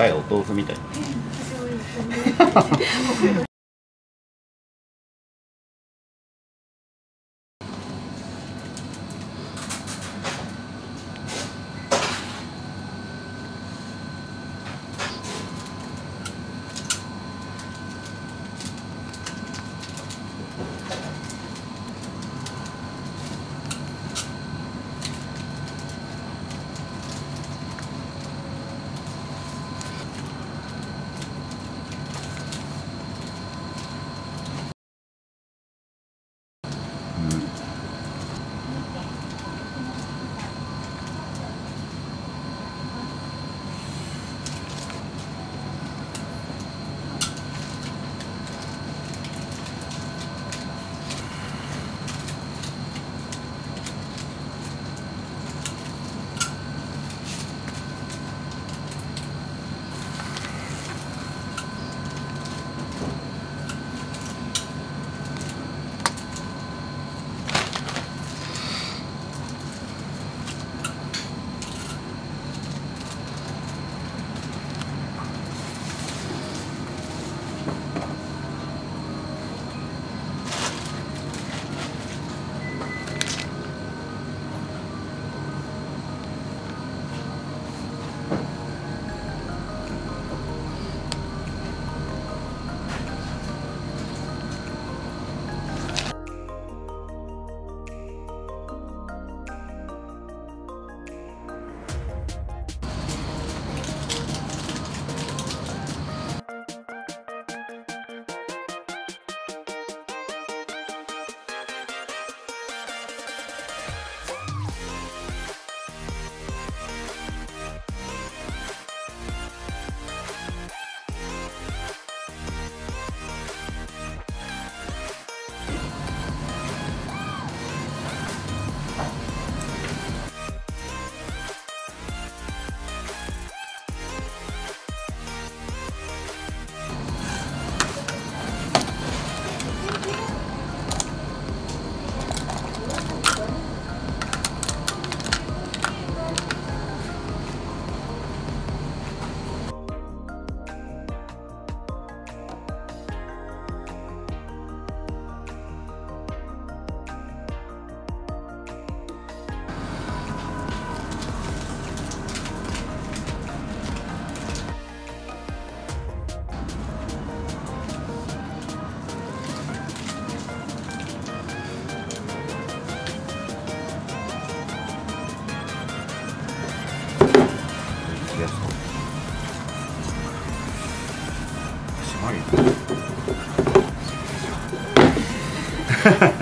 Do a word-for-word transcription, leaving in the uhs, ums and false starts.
赤いお豆腐みたいな。Ha ha.